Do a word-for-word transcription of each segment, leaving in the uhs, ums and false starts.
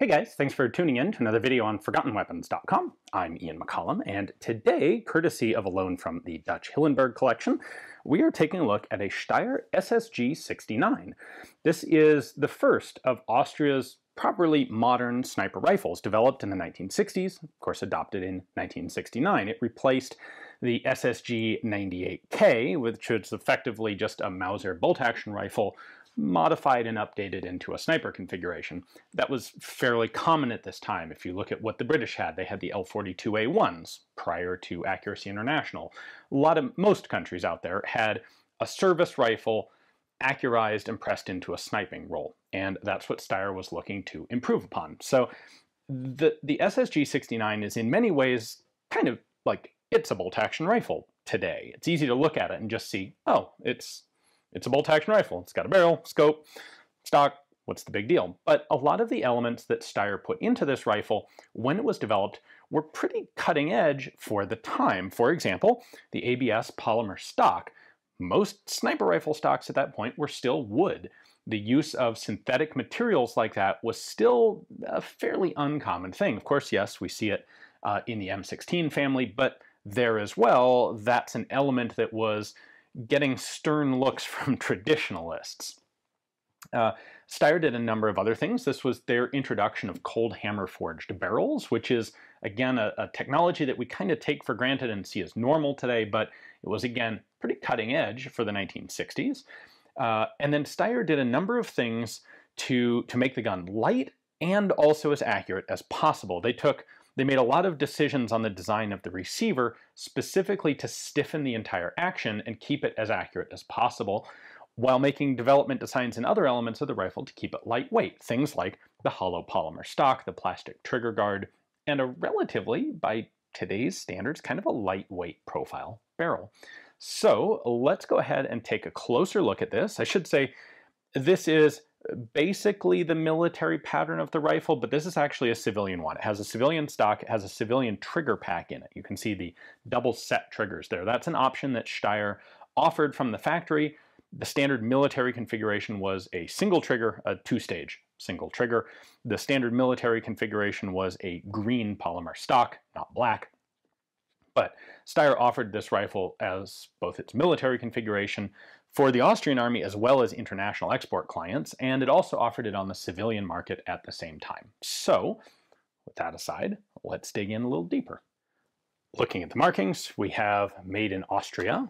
Hey guys, thanks for tuning in to another video on Forgotten Weapons dot com. I'm Ian McCollum, and today, courtesy of a loan from the Dutch Hillenburg collection, we are taking a look at a Steyr S S G sixty-nine. This is the first of Austria's properly modern sniper rifles, developed in the nineteen sixties, of course adopted in nineteen sixty-nine. It replaced the S S G ninety-eight K, which is effectively just a Mauser bolt-action rifle, modified and updated into a sniper configuration. That was fairly common at this time. If you look at what the British had, they had the L forty-two A ones prior to Accuracy International. A lot of, most countries out there had a service rifle accurized and pressed into a sniping role, and that's what Steyr was looking to improve upon. So the, the S S G sixty-nine is in many ways kind of like, it's a bolt-action rifle today. It's easy to look at it and just see, oh, it's It's a bolt-action rifle. It's got a barrel, scope, stock. What's the big deal? But a lot of the elements that Steyr put into this rifle when it was developed were pretty cutting edge for the time. For example, the A B S polymer stock. Most sniper rifle stocks at that point were still wood. The use of synthetic materials like that was still a fairly uncommon thing. Of course, yes, we see it uh, in the M sixteen family, but there as well, that's an element that was getting stern looks from traditionalists. Uh, Steyr did a number of other things. This was their introduction of cold hammer forged barrels, which is, again, a, a technology that we kind of take for granted and see as normal today, but it was, again, pretty cutting edge for the nineteen sixties. Uh, and then Steyr did a number of things to, to make the gun light and also as accurate as possible. They took They made a lot of decisions on the design of the receiver specifically to stiffen the entire action and keep it as accurate as possible, while making development designs and other elements of the rifle to keep it lightweight. Things like the hollow polymer stock, the plastic trigger guard, and a relatively, by today's standards, kind of a lightweight profile barrel. So let's go ahead and take a closer look at this. I should say this is basically the military pattern of the rifle, but this is actually a civilian one. It has a civilian stock, it has a civilian trigger pack in it. You can see the double set triggers there. That's an option that Steyr offered from the factory. The standard military configuration was a single trigger, a two-stage single trigger. The standard military configuration was a green polymer stock, not black. But Steyr offered this rifle as both its military configuration for the Austrian army as well as international export clients, and it also offered it on the civilian market at the same time. So, with that aside, let's dig in a little deeper. Looking at the markings, we have Made in Austria,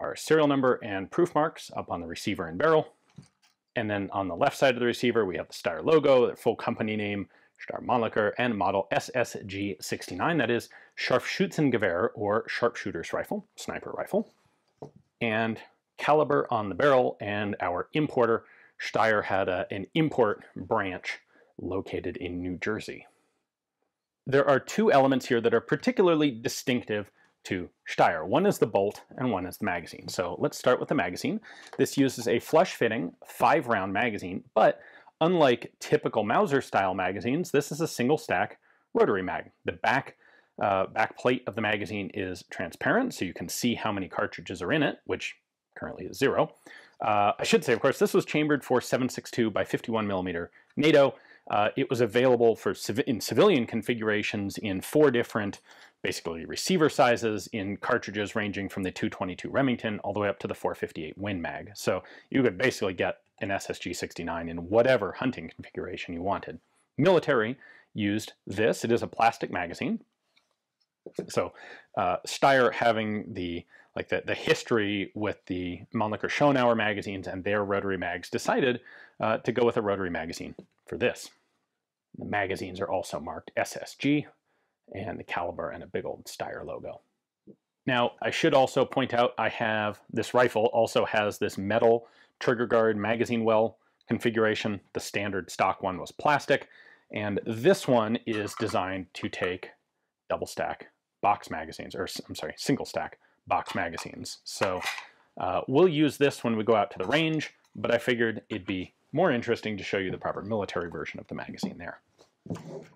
our serial number and proof marks up on the receiver and barrel. And then on the left side of the receiver, we have the Steyr logo, their full company name, Steyr-Mannlicher, and model S S G sixty-nine, that is Scharfschützengewehr, or sharpshooter's rifle, sniper rifle, and caliber on the barrel, and our importer. Steyr had a, an import branch located in New Jersey. There are two elements here that are particularly distinctive to Steyr. One is the bolt and one is the magazine. So let's start with the magazine. This uses a flush-fitting five round magazine, but unlike typical Mauser-style magazines, this is a single-stack rotary mag. The back, uh, back plate of the magazine is transparent, so you can see how many cartridges are in it, which currently is zero. Uh, I should say, of course, this was chambered for seven six two by fifty-one millimeter NATO. Uh, it was available for civi in civilian configurations in four different, basically, receiver sizes, in cartridges ranging from the two twenty-two Remington all the way up to the four fifty-eight Win Mag. So you could basically get an S S G sixty-nine in whatever hunting configuration you wanted. Military used this. It is a plastic magazine. So uh, Steyr, having the like the, the history with the Mannlicher-Schonauer magazines and their rotary mags, decided uh, to go with a rotary magazine for this. The magazines are also marked S S G, and the caliber and a big old Steyr logo. Now, I should also point out, I have this rifle also has this metal trigger guard magazine well configuration. The standard stock one was plastic, and this one is designed to take double stack box magazines, or I'm sorry, single stack box magazines. So uh, we'll use this when we go out to the range, but I figured it'd be more interesting to show you the proper military version of the magazine there.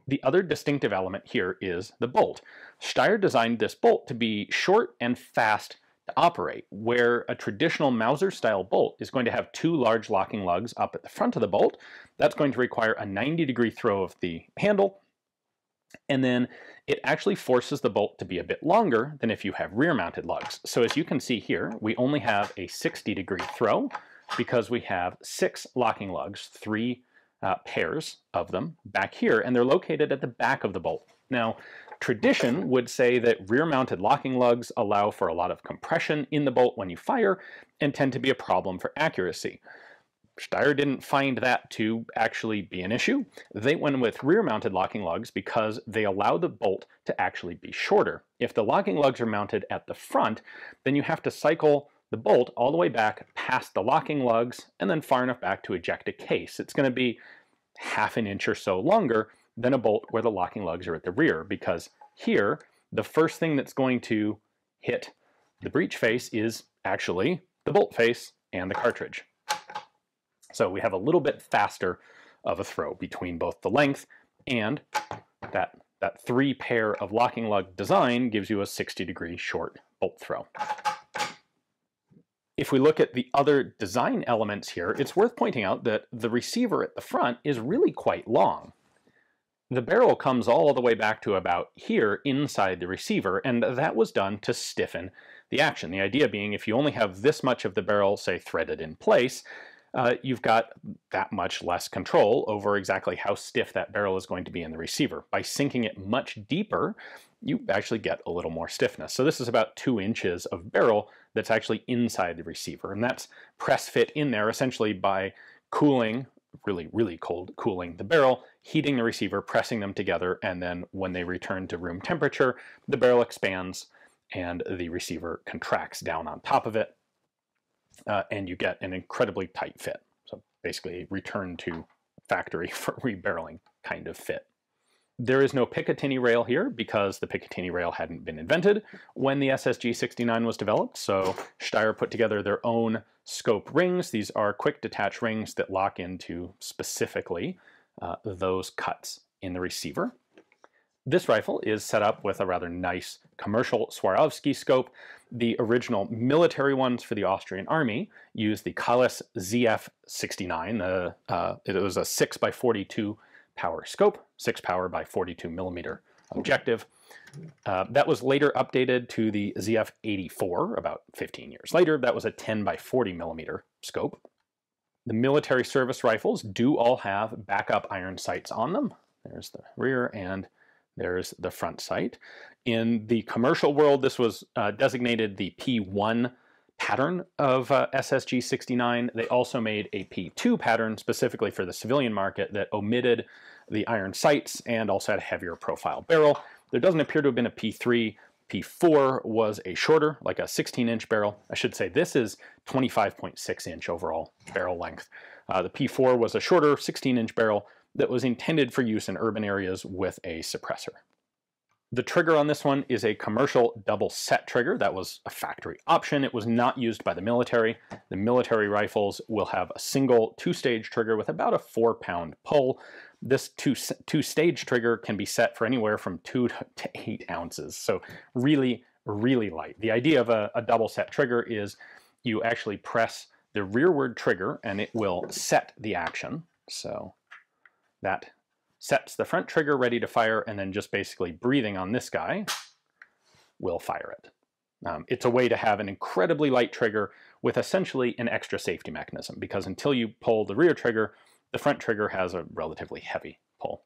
The other distinctive element here is the bolt. Steyr designed this bolt to be short and fast to operate, where a traditional Mauser-style bolt is going to have two large locking lugs up at the front of the bolt. That's going to require a ninety degree throw of the handle, and then it actually forces the bolt to be a bit longer than if you have rear-mounted lugs. So as you can see here, we only have a sixty degree throw because we have six locking lugs, three uh, pairs of them back here, and they're located at the back of the bolt. Now, tradition would say that rear-mounted locking lugs allow for a lot of compression in the bolt when you fire and tend to be a problem for accuracy. Steyr didn't find that to actually be an issue. They went with rear-mounted locking lugs because they allow the bolt to actually be shorter. If the locking lugs are mounted at the front, then you have to cycle the bolt all the way back past the locking lugs and then far enough back to eject a case. It's going to be half an inch or so longer than a bolt where the locking lugs are at the rear, because here, the first thing that's going to hit the breech face is actually the bolt face and the cartridge. So we have a little bit faster of a throw between both the length and that, that three pair of locking lug design gives you a sixty degree short bolt throw. If we look at the other design elements here, it's worth pointing out that the receiver at the front is really quite long. The barrel comes all the way back to about here inside the receiver, and that was done to stiffen the action. The idea being if you only have this much of the barrel, say, threaded in place, uh, you've got that much less control over exactly how stiff that barrel is going to be in the receiver. By sinking it much deeper, you actually get a little more stiffness. So this is about two inches of barrel that's actually inside the receiver, and that's press fit in there essentially by cooling, really, really cold cooling the barrel, heating the receiver, pressing them together, and then when they return to room temperature, the barrel expands and the receiver contracts down on top of it, uh, and you get an incredibly tight fit. So basically a return to factory for rebarreling kind of fit. There is no Picatinny rail here because the Picatinny rail hadn't been invented when the S S G sixty-nine was developed, so Steyr put together their own scope rings. These are quick detach rings that lock into specifically uh, those cuts in the receiver. This rifle is set up with a rather nice commercial Swarovski scope. The original military ones for the Austrian army used the Kalles Z F sixty-nine. The, uh, it was a six by forty-two power scope, six power by forty-two millimeter objective. Uh, that was later updated to the Z F eighty-four about fifteen years later. That was a ten by forty millimeter scope. The military service rifles do all have backup iron sights on them. There's the rear and there's the front sight. In the commercial world, this was uh, designated the P one pattern of uh, S S G sixty-nine. They also made a P two pattern specifically for the civilian market that omitted the iron sights and also had a heavier profile barrel. There doesn't appear to have been a P three. P four was a shorter, like a sixteen inch barrel. I should say this is twenty-five point six inch overall barrel length. Uh, the P four was a shorter sixteen inch barrel that was intended for use in urban areas with a suppressor. The trigger on this one is a commercial double set trigger. That was a factory option. It was not used by the military. The military rifles will have a single two-stage trigger with about a four-pound pull. This two, two-stage trigger can be set for anywhere from two to eight ounces. So really, really light. The idea of a, a double set trigger is you actually press the rearward trigger and it will set the action. So that sets the front trigger ready to fire, and then just basically breathing on this guy will fire it. Um, it's a way to have an incredibly light trigger with essentially an extra safety mechanism, because until you pull the rear trigger, the front trigger has a relatively heavy pull.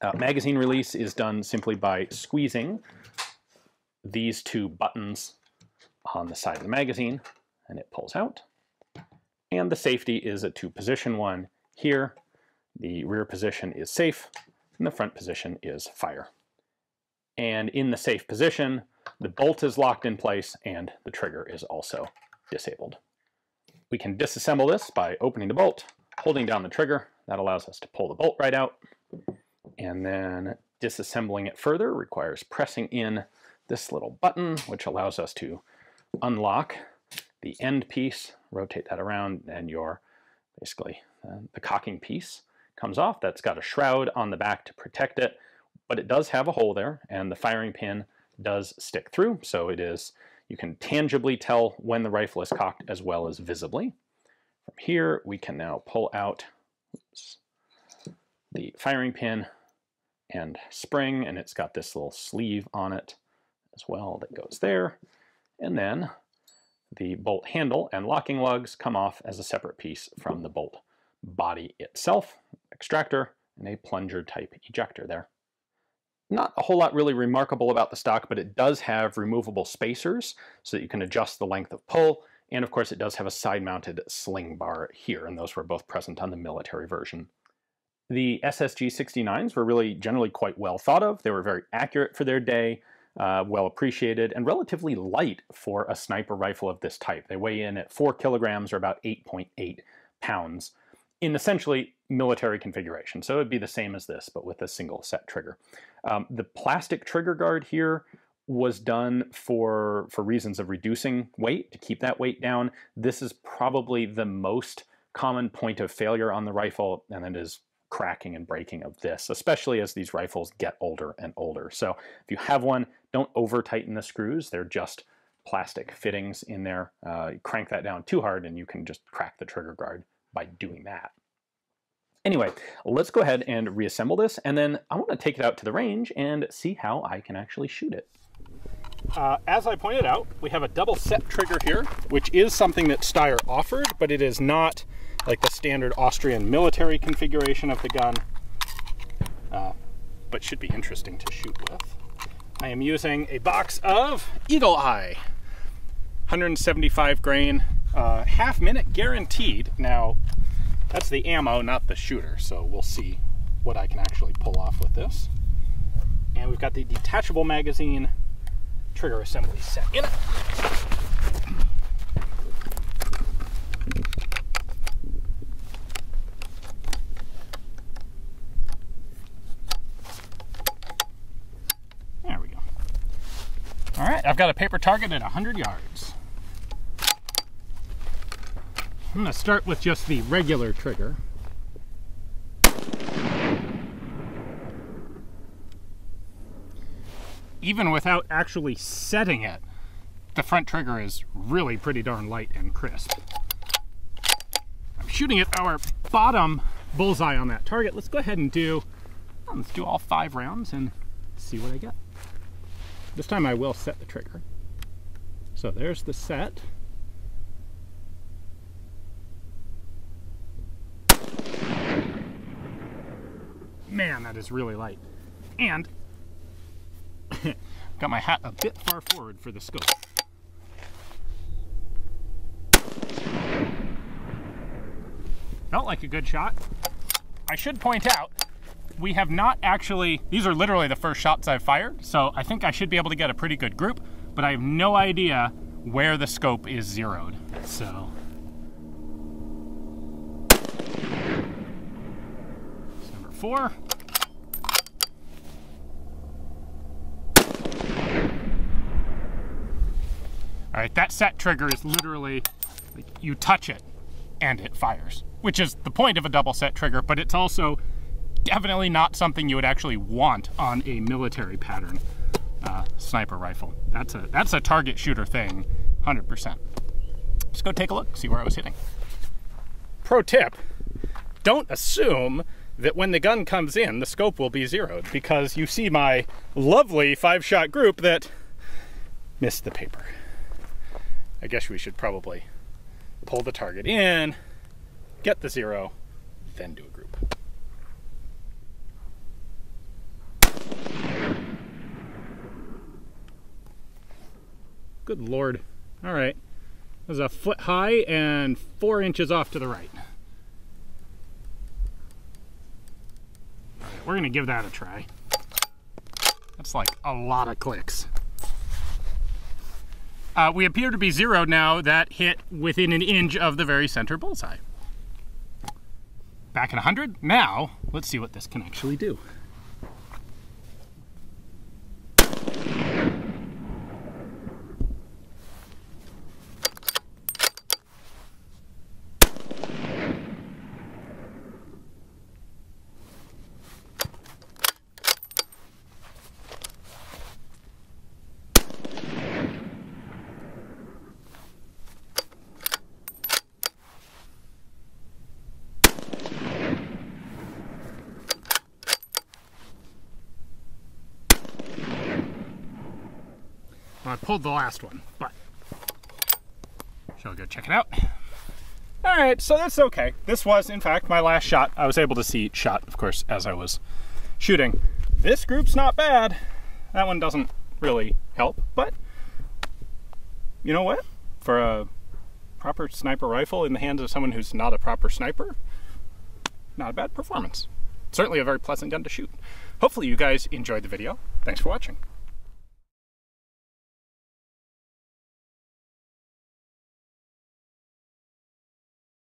Uh, magazine release is done simply by squeezing these two buttons on the side of the magazine, and it pulls out. And the safety is a two-position one here. The rear position is safe, and the front position is fire. And in the safe position, the bolt is locked in place, and the trigger is also disabled. We can disassemble this by opening the bolt, holding down the trigger. That allows us to pull the bolt right out. And then disassembling it further requires pressing in this little button, which allows us to unlock the end piece, rotate that around, and you're basically uh, the cocking piece comes off. That's got a shroud on the back to protect it, but it does have a hole there, and the firing pin does stick through, so it is You can tangibly tell when the rifle is cocked as well as visibly. From here, we can now pull out oops, the firing pin and spring, and it's got this little sleeve on it as well that goes there. And then the bolt handle and locking lugs come off as a separate piece from the bolt body itself, extractor, and a plunger type ejector there. Not a whole lot really remarkable about the stock, but it does have removable spacers so that you can adjust the length of pull. And of course it does have a side-mounted sling bar here, and those were both present on the military version. The S S G sixty-nines were really generally quite well thought of. They were very accurate for their day, uh, well appreciated, and relatively light for a sniper rifle of this type. They weigh in at four kilograms or about eight point eight pounds in essentially military configuration. So it'd be the same as this, but with a single set trigger. Um, the plastic trigger guard here was done for, for reasons of reducing weight, to keep that weight down. This is probably the most common point of failure on the rifle, and it is cracking and breaking of this, especially as these rifles get older and older. So if you have one, don't over tighten the screws. They're just plastic fittings in there. Uh, you crank that down too hard and you can just crack the trigger guard by doing that. Anyway, let's go ahead and reassemble this, and then I want to take it out to the range and see how I can actually shoot it. Uh, as I pointed out, we have a double set trigger here, which is something that Steyr offered, but it is not like the standard Austrian military configuration of the gun, uh, but should be interesting to shoot with. I am using a box of Eagle Eye, one seventy-five grain, uh, half minute guaranteed. Now, that's the ammo, not the shooter, so we'll see what I can actually pull off with this. And we've got the detachable magazine trigger assembly set in it. There we go. All right, I've got a paper target at one hundred yards. I'm going to start with just the regular trigger. Even without actually setting it, the front trigger is really pretty darn light and crisp. I'm shooting at our bottom bullseye on that target. Let's go ahead and do, let's do all five rounds and see what I get. This time I will set the trigger. So there's the set. Man, that is really light. And got my hat a bit far forward for the scope. Felt like a good shot. I should point out, we have not actually, these are literally the first shots I've fired, so I think I should be able to get a pretty good group, but I have no idea where the scope is zeroed, so. That's number four. All right, that set trigger is literally, like, you touch it and it fires, which is the point of a double set trigger, but it's also definitely not something you would actually want on a military pattern uh, sniper rifle. That's a, that's a target shooter thing, one hundred percent. Let's go take a look, see where I was hitting. Pro tip, don't assume that when the gun comes in, the scope will be zeroed, because you see my lovely five-shot group that missed the paper. I guess we should probably pull the target in, get the zero, then do a group. Good Lord. All right. That was a foot high and four inches off to the right. All right, we're going to give that a try. That's like a lot of clicks. Uh, we appear to be zeroed now. That hit within an inch of the very center bullseye. Back at one hundred. Now, let's see what this can actually do. Well, I pulled the last one, but shall we go check it out? All right, so that's okay. This was, in fact, my last shot. I was able to see each shot, of course, as I was shooting. This group's not bad. That one doesn't really help, but you know what? For a proper sniper rifle in the hands of someone who's not a proper sniper, not a bad performance. Certainly a very pleasant gun to shoot. Hopefully you guys enjoyed the video. Thanks for watching.